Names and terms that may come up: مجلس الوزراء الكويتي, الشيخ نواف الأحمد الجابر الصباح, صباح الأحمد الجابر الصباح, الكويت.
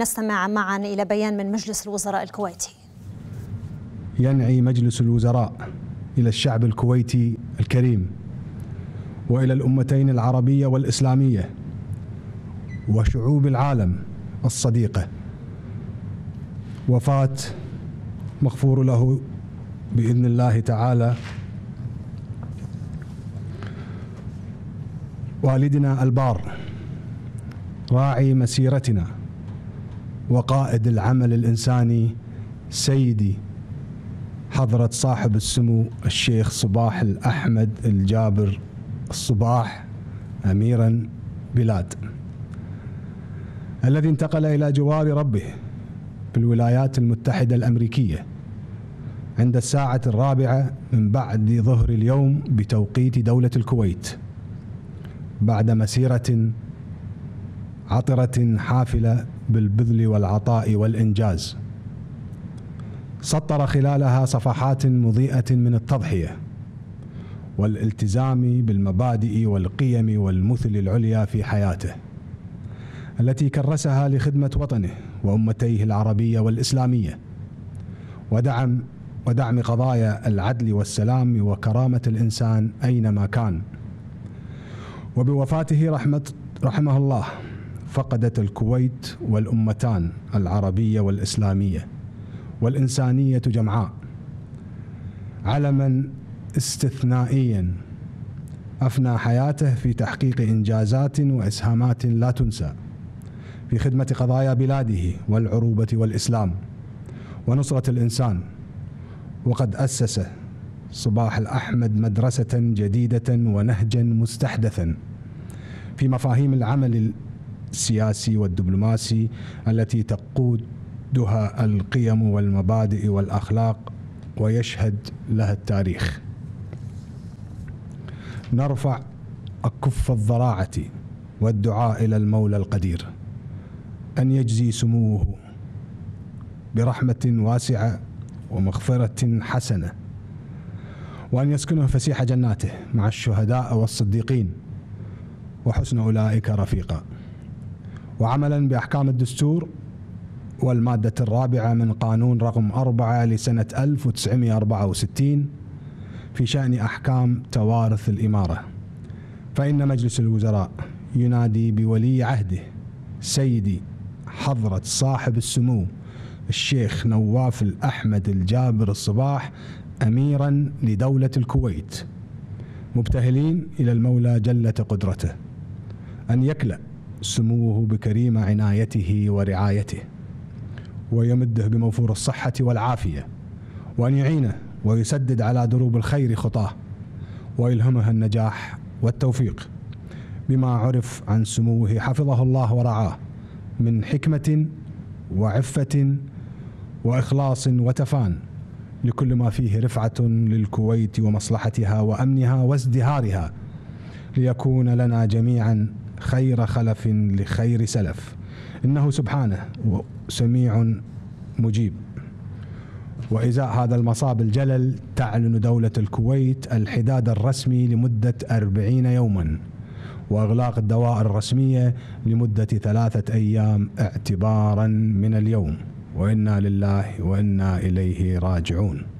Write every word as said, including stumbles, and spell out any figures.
نستمع معا إلى بيان من مجلس الوزراء الكويتي. ينعي مجلس الوزراء إلى الشعب الكويتي الكريم وإلى الأمتين العربية والإسلامية وشعوب العالم الصديقة وفاة مغفور له بإذن الله تعالى والدنا البار راعي مسيرتنا وقائد العمل الإنساني سيدي حضرة صاحب السمو الشيخ صباح الأحمد الجابر الصباح أميراً بلاد، الذي انتقل إلى جوار ربه في الولايات المتحدة الأمريكية عند الساعة الرابعة من بعد ظهر اليوم بتوقيت دولة الكويت، بعد مسيرة عطرة حافلة بالبذل والعطاء والإنجاز، سطر خلالها صفحات مضيئة من التضحية والالتزام بالمبادئ والقيم والمثل العليا في حياته التي كرسها لخدمة وطنه وأمتيه العربية والإسلامية ودعم ودعم قضايا العدل والسلام وكرامة الإنسان أينما كان. وبوفاته رحمة رحمه الله فقدت الكويت والأمتان العربية والإسلامية والإنسانية جمعاء علما استثنائيا أفنى حياته في تحقيق إنجازات وإسهامات لا تنسى في خدمة قضايا بلاده والعروبة والإسلام ونصرة الإنسان، وقد أسس صباح الأحمد مدرسة جديدة ونهجا مستحدثا في مفاهيم العمل السياسي والدبلوماسي التي تقودها القيم والمبادئ والأخلاق ويشهد لها التاريخ. نرفع أكف الضراعة والدعاء إلى المولى القدير أن يجزي سموه برحمة واسعة ومغفرة حسنة، وأن يسكنه فسيح جناته مع الشهداء والصديقين وحسن أولئك رفيقا، وعملا بأحكام الدستور والمادة الرابعة من قانون رقم أربعة لسنة ألف وتسعمئة وأربعة وستين في شأن أحكام توارث الإمارة، فإن مجلس الوزراء ينادي بولي عهده سيدي حضرة صاحب السمو الشيخ نواف الأحمد الجابر الصباح أميرا لدولة الكويت، مبتهلين إلى المولى جل قدرته أن يكلأ سموه بكريم عنايته ورعايته ويمده بموفور الصحة والعافية، وأن يعينه ويسدد على دروب الخير خطاه ويلهمه النجاح والتوفيق بما عرف عن سموه حفظه الله ورعاه من حكمة وعفة وإخلاص وتفان لكل ما فيه رفعة للكويت ومصلحتها وأمنها وازدهارها، ليكون لنا جميعا خير خلف لخير سلف، إنه سبحانه سميع مجيب. وإزاء هذا المصاب الجلل تعلن دولة الكويت الحداد الرسمي لمدة أربعين يوما وإغلاق الدوائر الرسمية لمدة ثلاثة أيام اعتبارا من اليوم، وإنا لله وإنا إليه راجعون.